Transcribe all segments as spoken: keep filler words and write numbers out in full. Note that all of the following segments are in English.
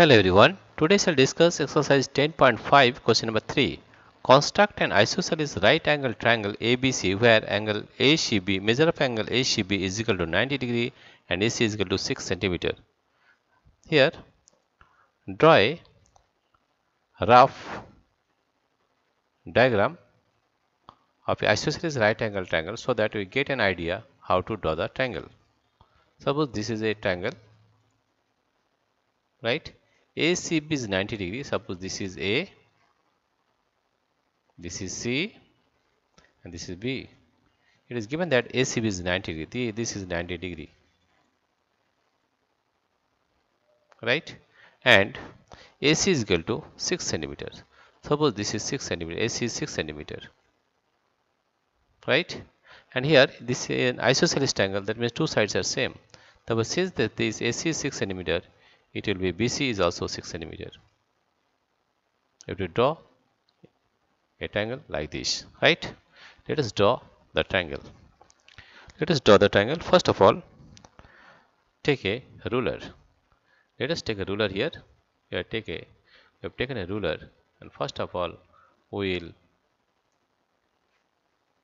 Hello everyone, today I shall discuss exercise ten point five question number three. Construct an isosceles right angle triangle A B C where angle A C B, measure of angle A C B is equal to ninety degree and A C is equal to six centimeters. Here, draw a rough diagram of the isosceles right angle triangle so that we get an idea how to draw the triangle. Suppose this is a triangle, right? A C B is ninety degree. Suppose this is A, this is C, and this is B. It is given that A C B is ninety degree. This is ninety degree, right? And A C is equal to six centimeters. Suppose this is six centimeters. A C is six centimeters, right? And here this is an isosceles triangle. That means two sides are same. But since that this A C is six centimeters, it will be B C is also six centimeters. If you draw a triangle like this, right? Let us draw the triangle. Let us draw the triangle. First of all, take a ruler. Let us take a ruler here. We have, take a, we have taken a ruler, and first of all, we will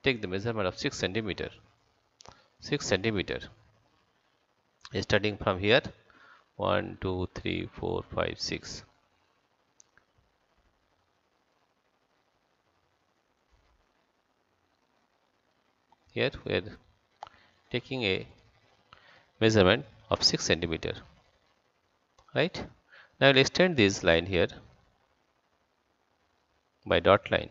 take the measurement of six centimeters. six centimeters. Starting from here. one, two, three, four, five, six. Here we are taking a measurement of six centimeters. Right? Now we'll extend this line here by dot line.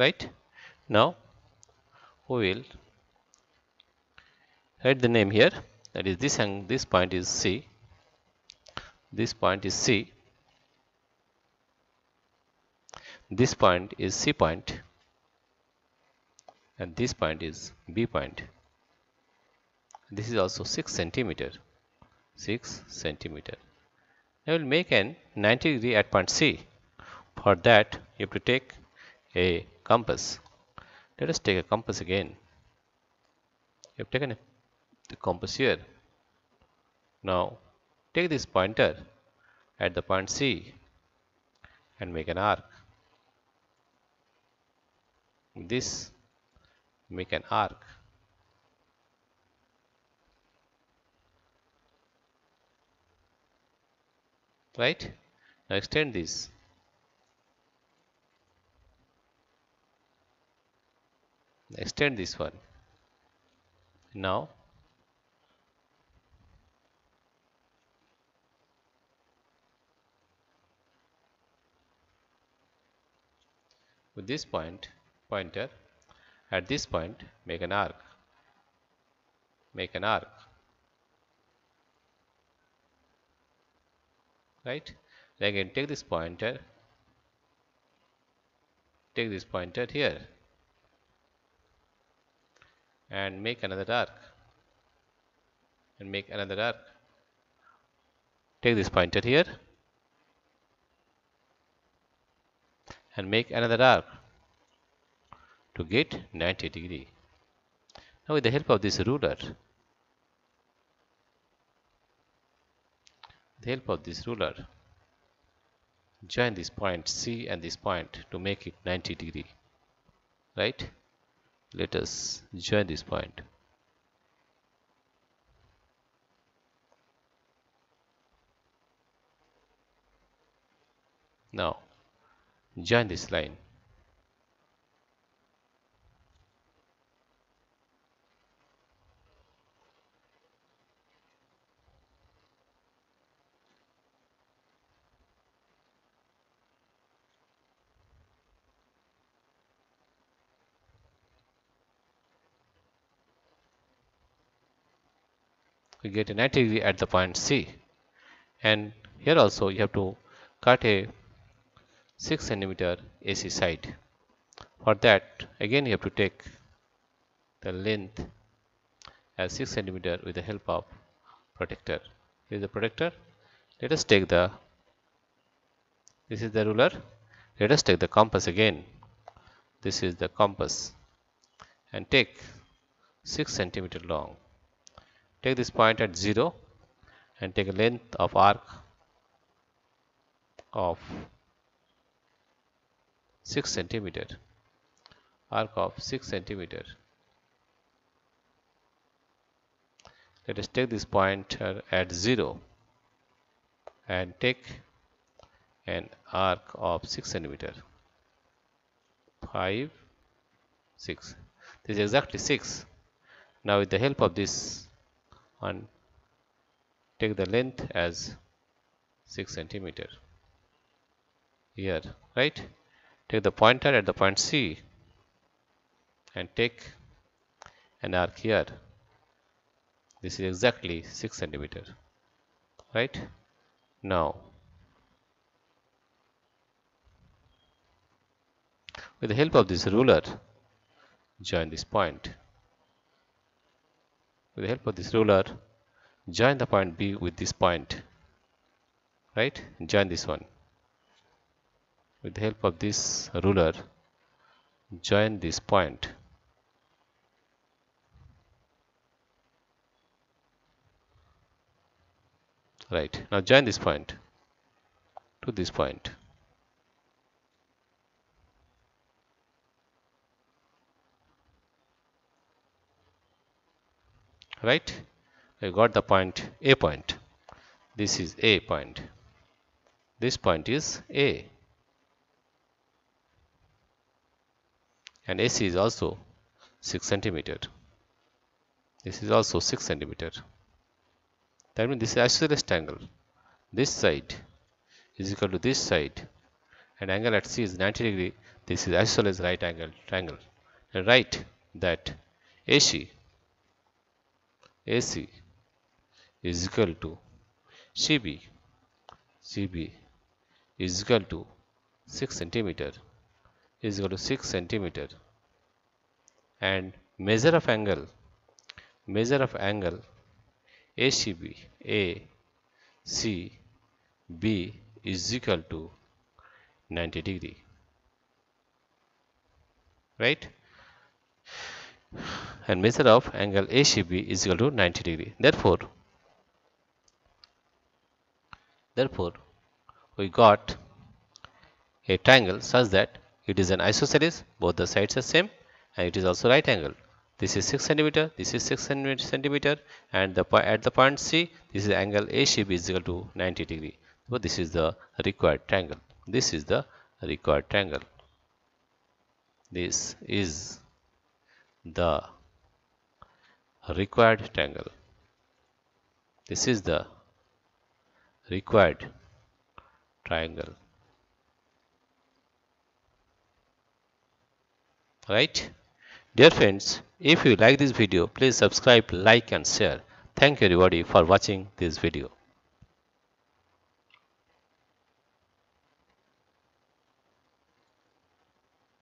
Right? Now we will write the name here, that is this, and this point is C, this point is C, this point is C point, and this point is B point. This is also six centimeters. six centimeters. I will make an ninety degree at point C. For that you have to take a compass. Let us take a compass again. You have taken a, the compass here. Now take this pointer at the point C and make an arc. This make an arc. Right? Now extend this. Extend this one. Now with this point pointer at this point make an arc. Make an arc. Right? And again take this pointer. Take this pointer here. And make another arc, and make another arc. Take this pointer here and make another arc to get ninety degree. Now with the help of this ruler, the help of this ruler, join this point C and this point to make it ninety degree, right? Let us join this point. Now join this line. We get a ninety degree at the point C, and here also you have to cut a six centimeter A C side. For that again you have to take the length as six centimeter with the help of protractor. Here is the protractor. Let us take the, this is the ruler. Let us take the compass again. This is the compass. and take six centimeter long. Take this point at zero and take a length of arc of six centimeter. Arc of six centimeter. Let us take this pointer at zero and take an arc of six centimeter. five, six. This is exactly six. Now with the help of this one, take the length as six centimeter. Here, right? Take the pointer at the point C and take an arc here. This is exactly six centimeter, right? Now, with the help of this ruler, join this point. With the help of this ruler, join the point B with this point, right? Join this one. With the help of this ruler, join this point. Right, now join this point to this point. Right, I got the point A point. This is A point. This point is A. And A C is also six centimeter. This is also six centimeter. That means this is isosceles angle. This side is equal to this side, and angle at C is ninety degree. This is isosceles right angle triangle. And write that AC, AC is equal to CB, CB is equal to six centimeter, is equal to six centimeter. And measure of angle, measure of angle A C B, A C B is equal to ninety degree. Right? And measure of angle A C B is equal to ninety degree. Therefore, therefore, we got a triangle such that it is an isosceles, both the sides are same, and it is also right angle. This is six centimeter, this is six centimeter, and the at the point C, this is angle A C B is equal to ninety degree. So this is the required triangle. This is the required triangle. This is the required triangle. This is the required triangle. Right? Dear friends, if you like this video, please subscribe, like and share. Thank you everybody for watching this video.